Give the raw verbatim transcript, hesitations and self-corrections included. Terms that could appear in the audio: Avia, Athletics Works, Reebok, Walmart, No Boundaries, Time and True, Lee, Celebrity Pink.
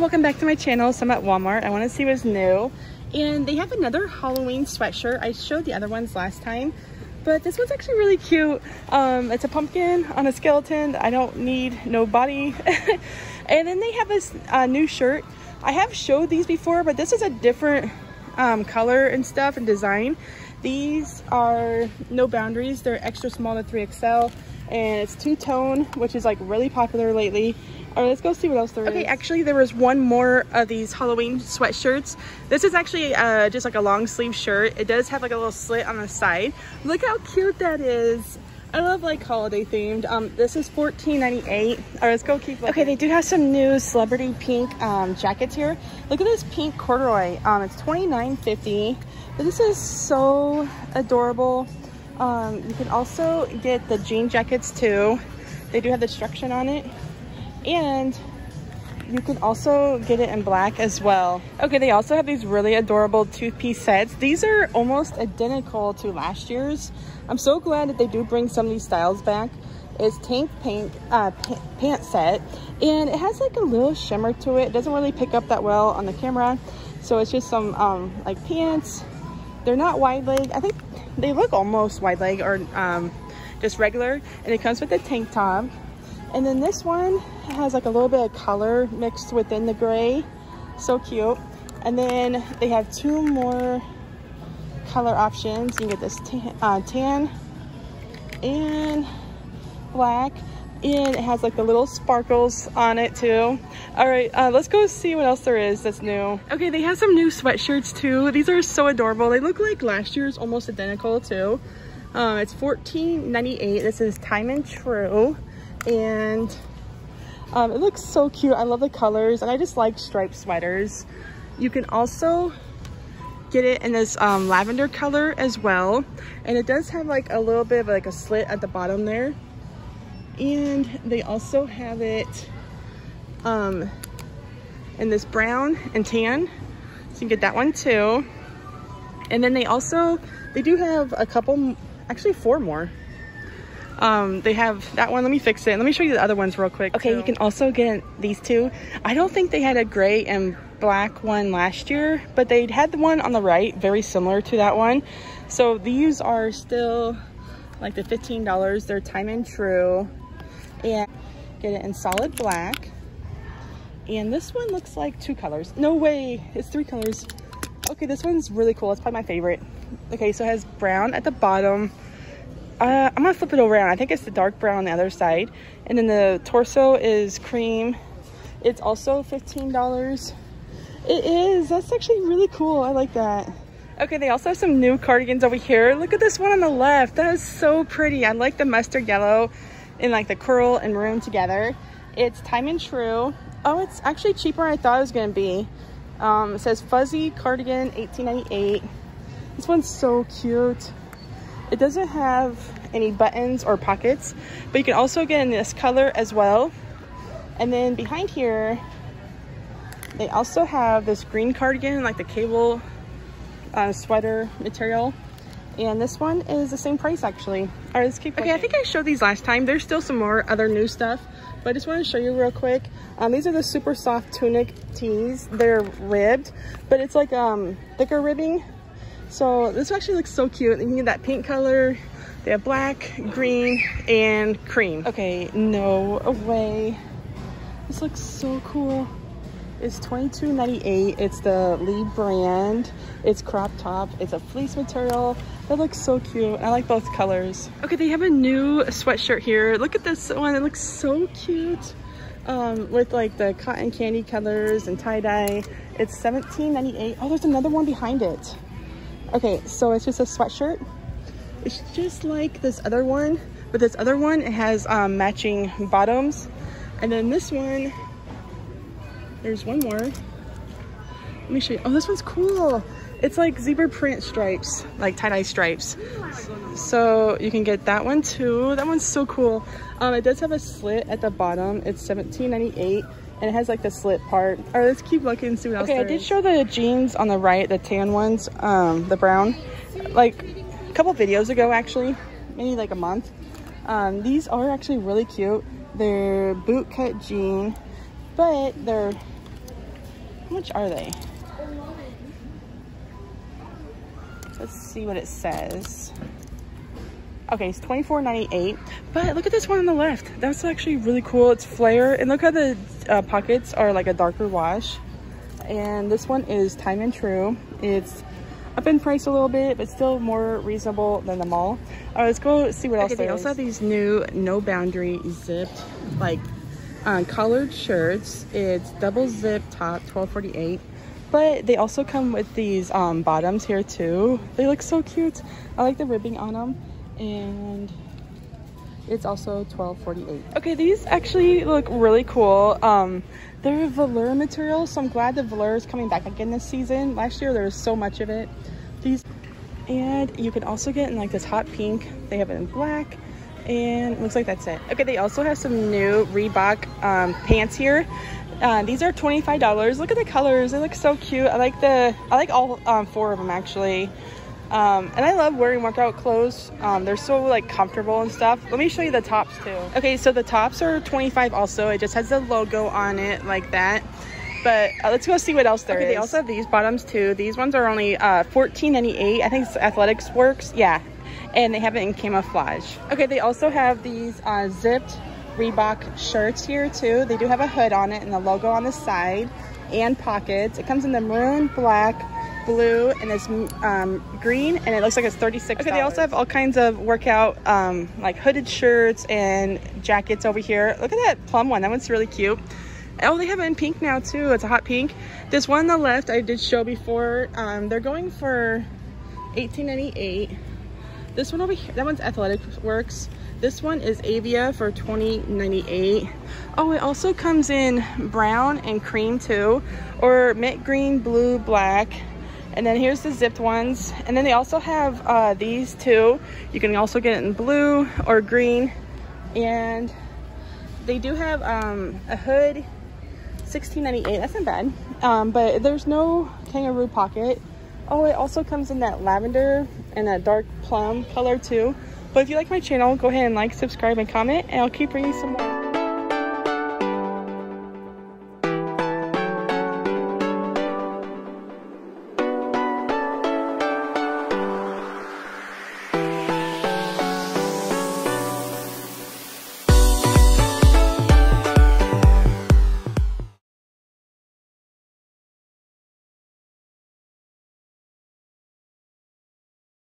welcome back to my channel. So I'm at Walmart. I want to see what's new, and they have another Halloween sweatshirt. I showed the other ones last time, but this one's actually really cute. Um, it's a pumpkin on a skeleton. I don't need no body. And then they have a uh, new shirt. I have showed these before, but this is a different um, color and stuff and design. These are No Boundaries. They're extra small to three X L, and it's two-tone, which is like really popular lately. All right, let's go see what else there okay, is. Okay, actually there was one more of these Halloween sweatshirts. This is actually uh, just like a long sleeve shirt. It does have like a little slit on the side. Look how cute that is. I love like holiday themed. Um, this is fourteen ninety-eight. All right, let's go keep looking. Okay, they do have some new Celebrity Pink um, jackets here. Look at this pink corduroy. Um, it's twenty-nine fifty. But this is so adorable. Um, you can also get the jean jackets too. They do have the instruction on it. And you can also get it in black as well. Okay, they also have these really adorable two-piece sets. These are almost identical to last year's. I'm so glad that they do bring some of these styles back. It's tank pink uh, pant set, and it has like a little shimmer to it. It doesn't really pick up that well on the camera, so it's just some um, like pants. They're not wide leg. I think they look almost wide leg or um, just regular, and it comes with a tank top. And then this one has like a little bit of color mixed within the gray. So cute. And then they have two more color options. You can get this tan, uh, tan and black. And it has like the little sparkles on it too. All right, uh, let's go see what else there is that's new. Okay, they have some new sweatshirts too. These are so adorable. They look like last year's, almost identical too. Um, it's fourteen ninety-eight. This is Time and True. And um, it looks so cute. I love the colors, and I just like striped sweaters. You can also get it in this um, lavender color as well, and it does have like a little bit of like a slit at the bottom there. And they also have it um, in this brown and tan, so you can get that one too. And then they also they do have a couple, actually four more. Um, they have that one. Let me fix it. Let me show you the other ones real quick. Okay, so you can also get these two. I don't think they had a gray and black one last year, but they had the one on the right, very similar to that one. So these are still like the fifteen dollars. They're Time and True. And get it in solid black. And this one looks like two colors. No way, it's three colors. Okay, this one's really cool. It's probably my favorite. Okay, so it has brown at the bottom. Uh, I'm gonna flip it around. I think it's the dark brown on the other side, and then the torso is cream. It's also fifteen dollars. It is. That's actually really cool. I like that. Okay, they also have some new cardigans over here. Look at this one on the left. That is so pretty. I like the mustard yellow and like the curl and maroon together. It's Time and True. Oh, it's actually cheaper than I thought it was gonna be. Um, it says fuzzy cardigan, eighteen ninety-eight. This one's so cute. It doesn't have any buttons or pockets, but you can also get in this color as well. And then behind here, they also have this green cardigan, like the cable uh, sweater material. And this one is the same price, actually. All right, let's keep looking. Okay, I think I showed these last time. There's still some more other new stuff, but I just want to show you real quick. Um, these are the super soft tunic tees. They're ribbed, but it's like um, thicker ribbing. So this actually looks so cute. You can get that pink color. They have black, green, and cream. Okay, no way. This looks so cool. It's twenty-two ninety-eight. It's the Lee brand. It's crop top. It's a fleece material. That looks so cute. I like both colors. Okay, they have a new sweatshirt here. Look at this one. It looks so cute. Um, with like the cotton candy colors and tie-dye. It's seventeen ninety-eight. Oh, there's another one behind it. Okay, so it's just a sweatshirt. It's just like this other one, but this other one, it has um, matching bottoms. And then this one, there's one more. Let me show you. Oh, this one's cool. It's like zebra print stripes, like tie-dye stripes. So you can get that one too. That one's so cool. Um, it does have a slit at the bottom. It's seventeen ninety-eight. And it has like the slit part. All right, let's keep looking and see what else. Okay, I did show the jeans on the right, the tan ones, um, the brown, like a couple videos ago, actually, maybe like a month. Um, these are actually really cute. They're boot cut jean, but they're How much are they? Let's see what it says. Okay, it's twenty-four ninety-eight. But look at this one on the left. That's actually really cool. It's flare. And look how the uh, pockets are like a darker wash. And this one is Time and True. It's up in price a little bit, but still more reasonable than the mall. All right, let's go see what okay, else there is. They also have these new No Boundary zipped, like, uh, collared shirts. It's double zip top, twelve forty-eight. But they also come with these um, bottoms here too. They look so cute. I like the ribbing on them. And it's also twelve forty-eight. Okay, these actually look really cool. Um, they're velour material, so I'm glad the velour is coming back again this season. Last year there was so much of it. These, and you can also get in like this hot pink. They have it in black, and looks like that's it. Okay, they also have some new Reebok um, pants here. Uh, these are twenty-five dollars. Look at the colors; they look so cute. I like the, I like all um, four of them actually. Um, and I love wearing workout clothes. Um, they're so like comfortable and stuff. Let me show you the tops too. Okay, so the tops are twenty-five also. It just has the logo on it like that. But uh, let's go see what else there okay, is. They also have these bottoms too. These ones are only uh, fourteen ninety-eight. I think it's Athletics Works. Yeah, and they have it in camouflage. Okay, they also have these uh, zipped Reebok shirts here too. They do have a hood on it and the logo on the side and pockets. It comes in the maroon, black, blue, and it's um green, and it looks like it's thirty-six dollars. Okay, they also have all kinds of workout um like hooded shirts and jackets over here. Look at that plum one. That one's really cute. Oh, they have it in pink now too. It's a hot pink. This one on the left I did show before. Um they're going for eighteen ninety-eight. This one over here, that one's Athletics Works. This one is Avia for twenty ninety-eight. Oh, it also comes in brown and cream too, or mint green, blue, black. And then here's the zipped ones. And then they also have uh, these two. You can also get it in blue or green. And they do have um, a hood, sixteen ninety-eight. That's not bad. Um, but there's no kangaroo pocket. Oh, it also comes in that lavender and that dark plum color too. But if you like my channel, go ahead and like, subscribe, and comment. And I'll keep bringing some more.